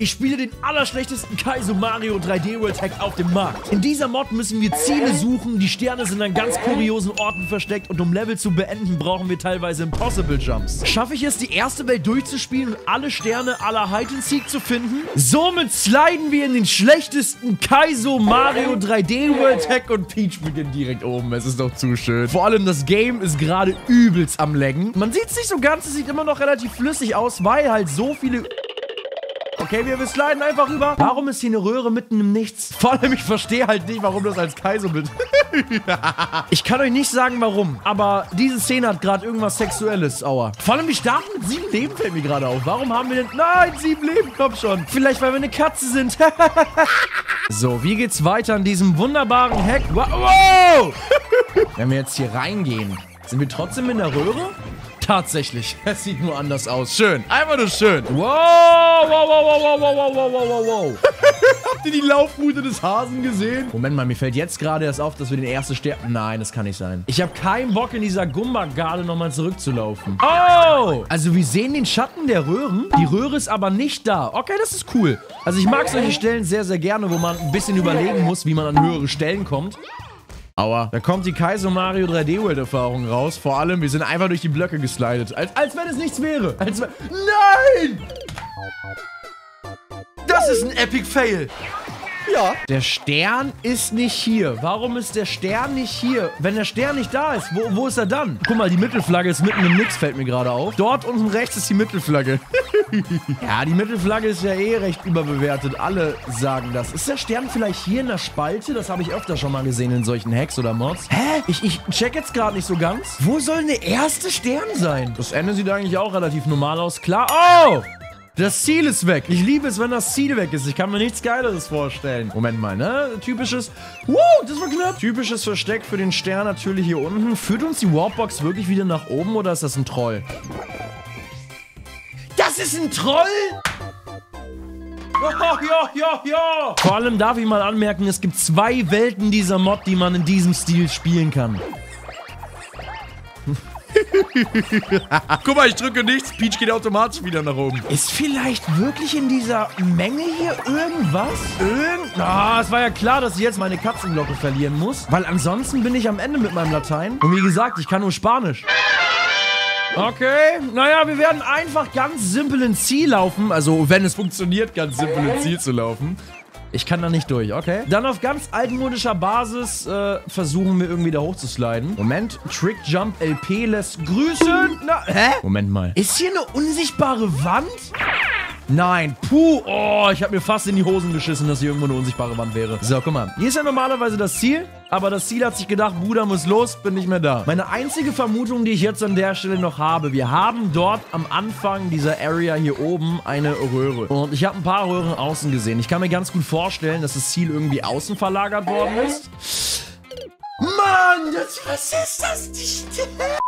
Ich spiele den allerschlechtesten Kaizo-Mario-3D-World-Hack auf dem Markt. In dieser Mod müssen wir Ziele suchen, die Sterne sind an ganz kuriosen Orten versteckt und um Level zu beenden, brauchen wir teilweise Impossible Jumps. Schaffe ich es, die erste Welt durchzuspielen und alle Sterne aller Heitenseek zu finden? Somit sliden wir in den schlechtesten Kaizo-Mario-3D-World-Hack und Peach beginnt direkt oben. Es ist doch zu schön. Vor allem das Game ist gerade übelst am Laggen. Man sieht es nicht so ganz, es sieht immer noch relativ flüssig aus, weil halt so viele... Okay, wir sliden einfach rüber. Warum ist hier eine Röhre mitten im Nichts? Vor allem, ich verstehe halt nicht, warum das als Kaizo mit... Ich kann euch nicht sagen, warum. Aber diese Szene hat gerade irgendwas Sexuelles. Aua. Vor allem, die starten mit 7 Leben, fällt mir gerade auf. Warum haben wir denn... Nein, 7 Leben, komm schon. Vielleicht, weil wir eine Katze sind. So, wie geht's weiter an diesem wunderbaren Hack? Wow! Wenn wir jetzt hier reingehen, sind wir trotzdem in der Röhre? Tatsächlich. Es sieht nur anders aus. Schön. Einfach nur schön. Wow, wow, wow, wow, wow, wow, wow, wow, wow. Habt ihr die Laufroute des Hasen gesehen? Moment mal, mir fällt jetzt gerade erst auf, dass wir den ersten sterben. Nein, das kann nicht sein. Ich habe keinen Bock, in dieser Gumbagarde nochmal zurückzulaufen. Oh! Also wir sehen den Schatten der Röhren. Die Röhre ist aber nicht da. Okay, das ist cool. Also ich mag solche Stellen sehr, sehr gerne, wo man ein bisschen überlegen muss, wie man an höhere Stellen kommt. Aua. Da kommt die Kaizo-Mario-3D-World-Erfahrung raus. Vor allem, wir sind einfach durch die Blöcke geslidet. Als wenn es nichts wäre. Nein! Das ist ein Epic Fail. Ja. Der Stern ist nicht hier. Warum ist der Stern nicht hier? Wenn der Stern nicht da ist, wo ist er dann? Guck mal, die Mittelflagge ist mitten im Nix, fällt mir gerade auf. Dort unten rechts ist die Mittelflagge. Ja, die Mittelflagge ist ja eh recht überbewertet. Alle sagen das. Ist der Stern vielleicht hier in der Spalte? Das habe ich öfter schon mal gesehen in solchen Hacks oder Mods. Hä? Ich check jetzt gerade nicht so ganz. Wo soll der erste Stern sein? Das Ende sieht eigentlich auch relativ normal aus. Klar. Oh! Das Ziel ist weg. Ich liebe es, wenn das Ziel weg ist. Ich kann mir nichts Geileres vorstellen. Moment mal, ne? Typisches... Wow, das war knapp. Typisches Versteck für den Stern natürlich hier unten. Führt uns die Warpbox wirklich wieder nach oben oder ist das ein Troll? Das ist ein Troll? Ja, ja, ja, ja. Vor allem darf ich mal anmerken, es gibt 2 Welten dieser Mod, die man in diesem Stil spielen kann. Guck mal, ich drücke nichts. Peach geht automatisch wieder nach oben. Ist vielleicht wirklich in dieser Menge hier irgendwas? Ah, es war ja klar, dass ich jetzt meine Katzenglocke verlieren muss. Weil ansonsten bin ich am Ende mit meinem Latein. Und wie gesagt, ich kann nur Spanisch. Okay, naja, wir werden einfach ganz simpel ins Ziel laufen. Also, wenn es funktioniert, ganz simpel ins Ziel zu laufen. Ich kann da nicht durch, okay? Dann auf ganz altmodischer Basis versuchen wir irgendwie da hochzusliden. Moment, Trick Jump LP lässt grüßen. Na, hä? Moment mal. Ist hier eine unsichtbare Wand? Nein, puh. Oh, ich habe mir fast in die Hosen geschissen, dass hier irgendwo eine unsichtbare Wand wäre. So, guck mal. Hier ist ja normalerweise das Ziel, aber das Ziel hat sich gedacht, Bruder muss los, bin nicht mehr da. Meine einzige Vermutung, die ich jetzt an der Stelle noch habe, wir haben dort am Anfang dieser Area hier oben eine Röhre. Und ich habe ein paar Röhren außen gesehen. Ich kann mir ganz gut vorstellen, dass das Ziel irgendwie außen verlagert worden ist. Mann, was ist das nicht?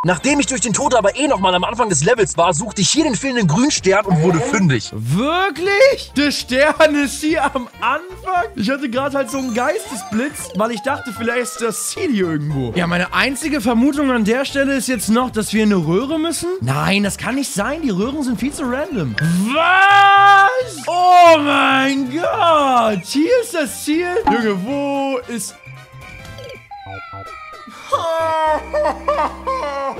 Nachdem ich durch den Tod aber eh nochmal am Anfang des Levels war, suchte ich hier den fehlenden Grünstern und wurde fündig. Wirklich? Der Stern ist hier am Anfang? Ich hatte gerade halt so einen Geistesblitz, weil ich dachte, vielleicht ist das Ziel hier irgendwo. Ja, meine einzige Vermutung an der Stelle ist jetzt noch, dass wir in eine Röhre müssen. Nein, das kann nicht sein. Die Röhren sind viel zu random. Was? Oh mein Gott. Hier ist das Ziel. Junge, wo ist...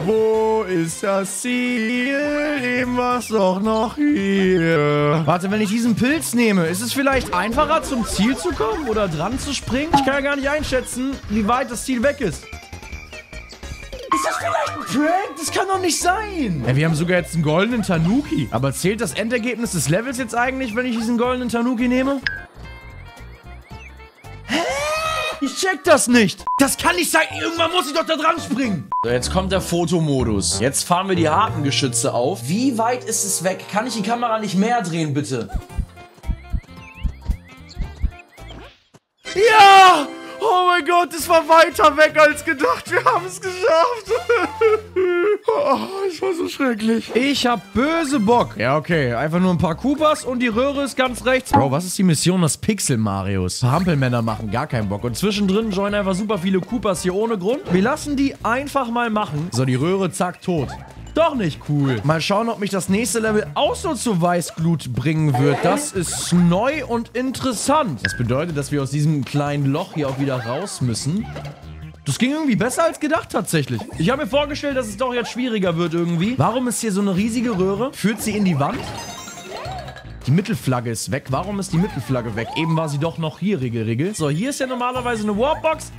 Wo ist das Ziel? Eben war es doch noch hier. Warte, wenn ich diesen Pilz nehme, ist es vielleicht einfacher, zum Ziel zu kommen oder dran zu springen? Ich kann ja gar nicht einschätzen, wie weit das Ziel weg ist. Ist das vielleicht ein Prank? Das kann doch nicht sein. Ja, wir haben sogar jetzt einen goldenen Tanuki. Aber zählt das Endergebnis des Levels jetzt eigentlich, wenn ich diesen goldenen Tanuki nehme? Ich check das nicht. Das kann nicht sein. Irgendwann muss ich doch da dran springen. So, jetzt kommt der Fotomodus. Jetzt fahren wir die harten Geschütze auf. Wie weit ist es weg? Kann ich die Kamera nicht mehr drehen, bitte? Ja! Oh mein Gott, es war weiter weg als gedacht. Wir haben es geschafft. Oh, ich war so schrecklich. Ich hab böse Bock. Ja, okay. Einfach nur ein paar Koopas und die Röhre ist ganz rechts. Bro, was ist die Mission des Pixel-Marios? Hampelmänner machen gar keinen Bock. Und zwischendrin joinen einfach super viele Koopas hier ohne Grund. Wir lassen die einfach mal machen. So, die Röhre, zack, tot. Doch nicht cool. Mal schauen, ob mich das nächste Level auch so zu Weißglut bringen wird. Das ist neu und interessant. Das bedeutet, dass wir aus diesem kleinen Loch hier auch wieder raus müssen. Das ging irgendwie besser als gedacht tatsächlich. Ich habe mir vorgestellt, dass es doch jetzt schwieriger wird irgendwie. Warum ist hier so eine riesige Röhre? Führt sie in die Wand? Die Mittelflagge ist weg. Warum ist die Mittelflagge weg? Eben war sie doch noch hier, Regel. So, hier ist ja normalerweise eine Warpbox.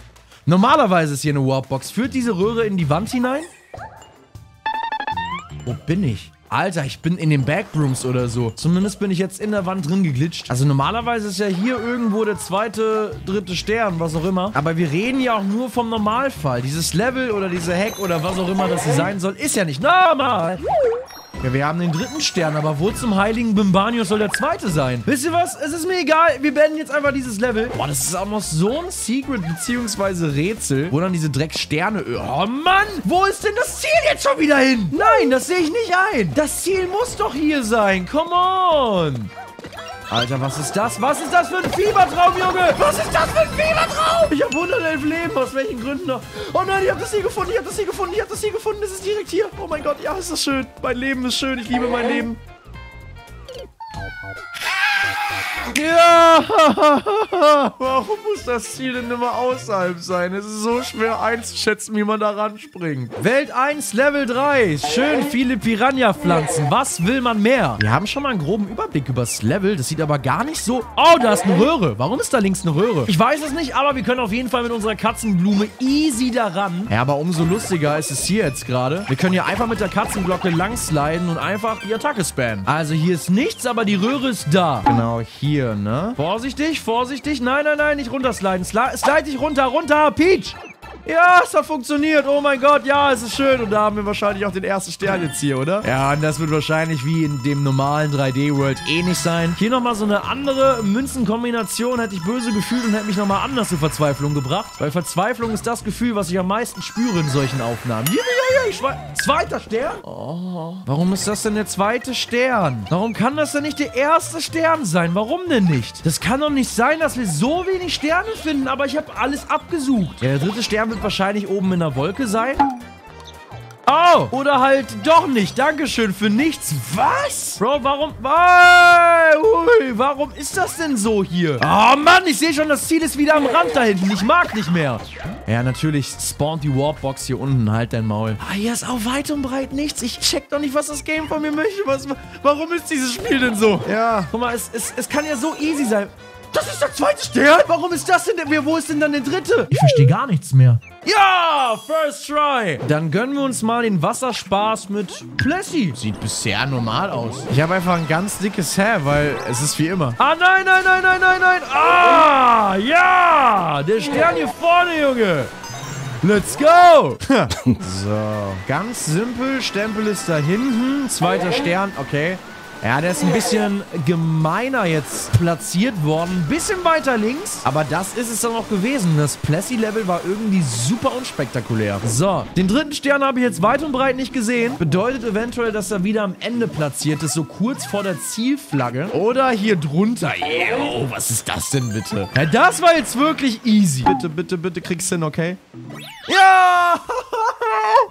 Normalerweise ist hier eine Warpbox. Führt diese Röhre in die Wand hinein? Wo bin ich? Alter, ich bin in den Backrooms oder so. Zumindest bin ich jetzt in der Wand drin geglitscht. Also normalerweise ist ja hier irgendwo der zweite, dritte Stern, was auch immer. Aber wir reden ja auch nur vom Normalfall. Dieses Level oder diese Hack oder was auch immer das hier sein soll, ist ja nicht normal. Ja, wir haben den dritten Stern, aber wo zum heiligen Bimbanius soll der zweite sein? Wisst ihr was? Es ist mir egal. Wir beenden jetzt einfach dieses Level. Boah, das ist auch noch so ein Secret bzw. Rätsel, wo dann diese Drecksterne... Oh, Mann! Wo ist denn das Ziel jetzt schon wieder hin? Nein, das sehe ich nicht ein. Das Ziel muss doch hier sein. Come on! Alter, was ist das? Was ist das für ein Fiebertraum, Junge? Was ist das für ein Fiebertraum? Ich habe 111 Leben, aus welchen Gründen noch? Oh nein, ich habe das hier gefunden, ich habe das hier gefunden, ich habe das hier gefunden. Es ist direkt hier. Oh mein Gott, ja, ist das schön. Mein Leben ist schön, ich liebe mein Leben. Ja! Warum muss das Ziel denn immer außerhalb sein? Es ist so schwer einzuschätzen, wie man da ranspringt. Welt 1, Level 3. Schön viele Piranha-Pflanzen. Was will man mehr? Wir haben schon mal einen groben Überblick über das Level. Das sieht aber gar nicht so... Oh, da ist eine Röhre. Warum ist da links eine Röhre? Ich weiß es nicht, aber wir können auf jeden Fall mit unserer Katzenblume easy daran. Ja, aber umso lustiger ist es hier jetzt gerade. Wir können hier einfach mit der Katzenglocke langsliden und einfach die Attacke spammen. Also hier ist nichts, aber die Röhre ist da. Genau, hier, ne? Vorsichtig, vorsichtig. Nein, nein, nein, nicht runtersliden. Slide dich runter, runter, Peach! Ja, es hat funktioniert. Oh mein Gott, ja, es ist schön. Und da haben wir wahrscheinlich auch den ersten Stern jetzt hier, oder? Ja, und das wird wahrscheinlich wie in dem normalen 3D-World ähnlich sein. Hier nochmal so eine andere Münzenkombination. Hätte ich böse gefühlt und hätte mich nochmal anders zur Verzweiflung gebracht. Weil Verzweiflung ist das Gefühl, was ich am meisten spüre in solchen Aufnahmen. Ja, ich weiß. Zweiter Stern? Oh. Warum ist das denn der zweite Stern? Warum kann das denn nicht der erste Stern sein? Warum denn nicht? Das kann doch nicht sein, dass wir so wenig Sterne finden, aber ich habe alles abgesucht. Ja, der dritte Stern wird wahrscheinlich oben in der Wolke sein. Oh, oder halt doch nicht. Dankeschön für nichts. Was? Bro, warum... Ui, warum ist das denn so hier? Oh Mann, ich sehe schon, das Ziel ist wieder am Rand da hinten. Ich mag nicht mehr. Ja, natürlich spawnt die Warpbox hier unten. Halt dein Maul. Ah, hier ist auch weit und breit nichts. Ich check doch nicht, was das Game von mir möchte. Warum ist dieses Spiel denn so? Ja. Guck mal, es kann ja so easy sein. Das ist der zweite Stern? Warum ist das denn? Wo ist denn dann der dritte? Ich verstehe gar nichts mehr. Ja, first try. Dann gönnen wir uns mal den Wasserspaß mit Plessy. Sieht bisher normal aus. Ich habe einfach ein ganz dickes Haar, weil es ist wie immer. Ah, nein, nein, nein, nein, nein, nein. Ah, ja. Der Stern hier vorne, Junge. Let's go! So, ganz simpel. Stempel ist da hinten. Zweiter Stern, okay. Ja, der ist ein bisschen gemeiner jetzt platziert worden. Ein bisschen weiter links. Aber das ist es dann auch gewesen. Das Plessy-Level war irgendwie super unspektakulär. So, den dritten Stern habe ich jetzt weit und breit nicht gesehen. Bedeutet eventuell, dass er wieder am Ende platziert ist. So kurz vor der Zielflagge. Oder hier drunter. Yo, was ist das denn bitte? Ja, das war jetzt wirklich easy. Bitte, bitte, bitte kriegst du hin, okay? Ja!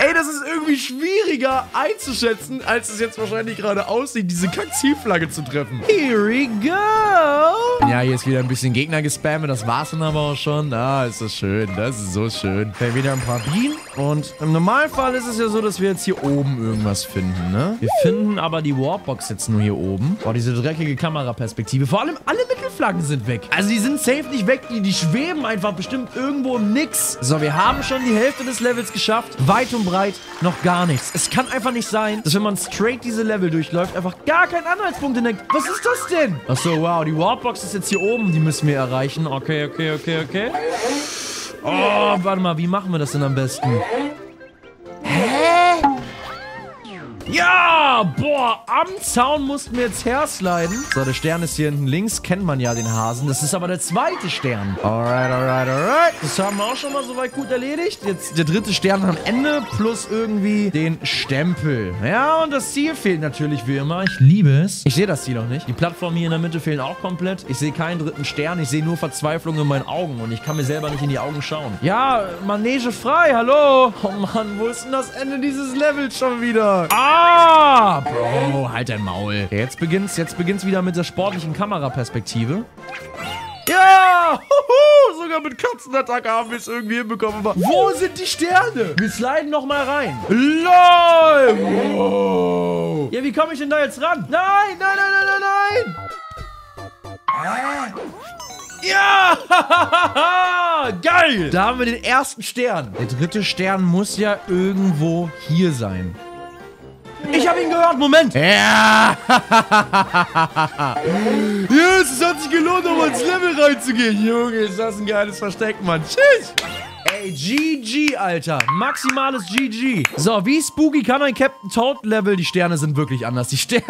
Ey, das ist irgendwie schwieriger einzuschätzen, als es jetzt wahrscheinlich gerade aussieht, diese Zielflagge zu treffen. Here we go! Ja, hier ist wieder ein bisschen Gegner gespammt. Das war's dann aber auch schon. Ah, ist das schön. Das ist so schön. Okay, wieder ein paar Bienen. Und im Normalfall ist es ja so, dass wir jetzt hier oben irgendwas finden, ne? Wir finden aber die Warpbox jetzt nur hier oben. Boah, diese dreckige Kameraperspektive. Vor allem alle Mittelflaggen sind weg. Also die sind safe nicht weg. Die schweben einfach bestimmt irgendwo im Nix. So, wir haben schon die Hälfte des Levels geschafft. Weit und breit noch gar nichts. Es kann einfach nicht sein, dass wenn man straight diese Level durchläuft, einfach gar kein Anhaltspunkt in der... Was ist das denn? Achso, wow, die Warpbox ist jetzt hier oben. Die müssen wir erreichen. Okay, okay, okay, okay. Oh, warte mal, wie machen wir das denn am besten? Hä? Ja, boah, am Zaun mussten wir jetzt hersliden. So, der Stern ist hier hinten links. Kennt man ja den Hasen. Das ist aber der zweite Stern. Alright, alright, alright. Das haben wir auch schon mal soweit gut erledigt. Jetzt der dritte Stern am Ende plus irgendwie den Stempel. Ja, und das Ziel fehlt natürlich wie immer. Ich liebe es. Ich sehe das Ziel auch nicht. Die Plattformen hier in der Mitte fehlen auch komplett. Ich sehe keinen dritten Stern. Ich sehe nur Verzweiflung in meinen Augen. Und ich kann mir selber nicht in die Augen schauen. Ja, Manege frei. Hallo. Oh Mann, wo ist denn das Ende dieses Levels schon wieder? Ah, Bro, halt dein Maul. Jetzt beginnt's wieder mit der sportlichen Kameraperspektive. Ja, huhu, sogar mit Katzenattacke haben wir es irgendwie hinbekommen. Aber wo sind die Sterne? Wir sliden nochmal rein. LOL. Wow. Ja, wie komme ich denn da jetzt ran? Nein, nein, nein, nein, nein, nein. Ja! Geil! Da haben wir den ersten Stern. Der dritte Stern muss ja irgendwo hier sein. Ich habe ihn gehört, Moment. Ja. Yes, es hat sich gelohnt, um ins Level reinzugehen. Junge, ist das ein geiles Versteck, Mann. Tschüss. Ey, GG, Alter. Maximales GG. So, wie spooky kann ein Captain Toad Level? Die Sterne sind wirklich anders. Die Sterne...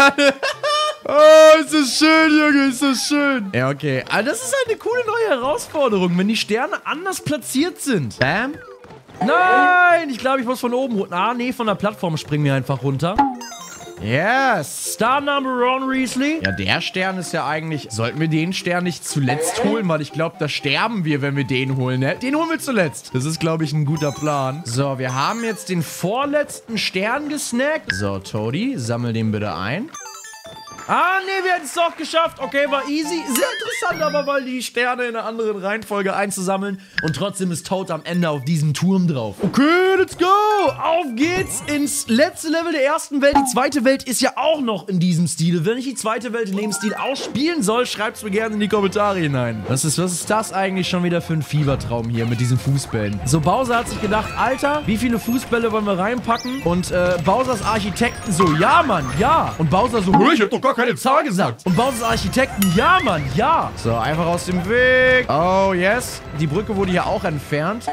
Oh, ist das schön, Junge, ist das schön. Ja, okay. Also das ist halt eine coole neue Herausforderung, wenn die Sterne anders platziert sind. Bam. Nein, ich glaube, ich muss von oben runter. Ah, nee, von der Plattform springen wir einfach runter. Yes. Star Number One Reasley. Ja, der Stern ist ja eigentlich... Sollten wir den Stern nicht zuletzt holen? Weil ich glaube, da sterben wir, wenn wir den holen, ne? Den holen wir zuletzt. Das ist, glaube ich, ein guter Plan. So, wir haben jetzt den vorletzten Stern gesnackt. So, Toadie, sammel den bitte ein. Ah, nee, wir hätten es doch geschafft. Okay, war easy. Sehr interessant, aber weil die Sterne in einer anderen Reihenfolge einzusammeln. Und trotzdem ist Toad am Ende auf diesem Turm drauf. Okay, let's go. Auf geht's ins letzte Level der ersten Welt. Die zweite Welt ist ja auch noch in diesem Stil. Wenn ich die zweite Welt in dem Stil auch spielen soll, schreibt's mir gerne in die Kommentare hinein. Was ist das eigentlich schon wieder für ein Fiebertraum hier mit diesen Fußbällen? So, Bowser hat sich gedacht, Alter, wie viele Fußbälle wollen wir reinpacken? Und Bowsers Architekten so, ja, Mann, ja. Und Bowser so, ich hab doch gar keine Zahl gesagt. Und Bowsers Architekten, ja, Mann, ja. So, einfach aus dem Weg. Oh, yes. Die Brücke wurde ja auch entfernt.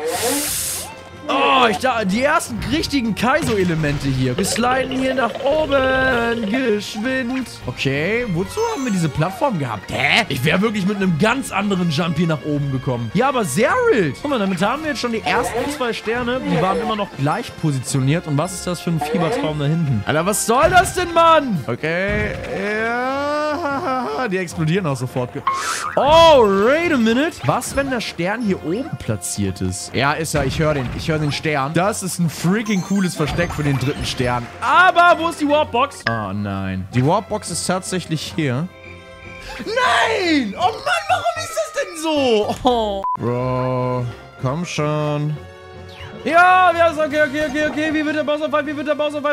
Oh, ich dachte, die ersten richtigen Kaizo-Elemente hier. Wir sliden hier nach oben. Geschwind. Okay, wozu haben wir diese Plattform gehabt? Hä? Ich wäre wirklich mit einem ganz anderen Jump hier nach oben gekommen. Ja, aber sehr wild. Guck mal, damit haben wir jetzt schon die ersten 2 Sterne. Die waren immer noch gleich positioniert. Und was ist das für ein Fiebertraum da hinten? Alter, was soll das denn, Mann? Okay, ja. Die explodieren auch sofort. Oh, wait a minute. Was, wenn der Stern hier oben platziert ist? Ja, ist er. Ich höre den Stern. Das ist ein freaking cooles Versteck für den dritten Stern. Aber wo ist die Warpbox? Oh nein. Die Warpbox ist tatsächlich hier. Nein! Oh Mann, warum ist das denn so? Oh. Bro, komm schon. Ja, okay. Wie wird der Bowser-Fight?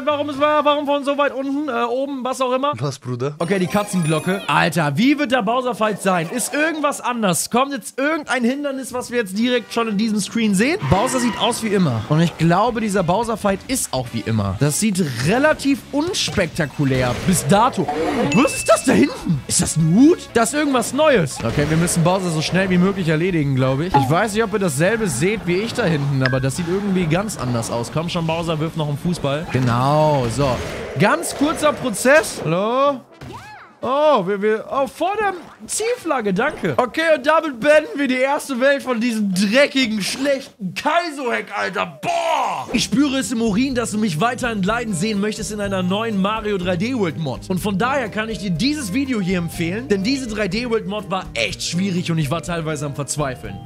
Warum von so weit unten, oben, was auch immer? Was, Bruder? Okay, die Katzenglocke. Alter, wie wird der Bowser-Fight sein? Ist irgendwas anders? Kommt jetzt irgendein Hindernis, was wir jetzt direkt schon in diesem Screen sehen? Bowser sieht aus wie immer. Und ich glaube, dieser Bowser-Fight ist auch wie immer. Das sieht relativ unspektakulär bis dato. Was ist das da hinten? Ist das ein Hut? Da ist irgendwas Neues. Okay, wir müssen Bowser so schnell wie möglich erledigen, glaube ich. Ich weiß nicht, ob ihr dasselbe seht wie ich da hinten, aber das sieht irgendwie ganz anders aus. Komm schon, Bowser, wirf noch einen Fußball. Genau, so. Ganz kurzer Prozess. Hallo? Oh, oh, vor der Zielflagge, danke. Okay, und damit beenden wir die erste Welt von diesem dreckigen, schlechten Kaizo-Hack, Alter. Boah! Ich spüre es im Urin, dass du mich weiterhin leiden sehen möchtest in einer neuen Mario 3D World Mod. Und von daher kann ich dir dieses Video hier empfehlen, denn diese 3D World Mod war echt schwierig und ich war teilweise am Verzweifeln.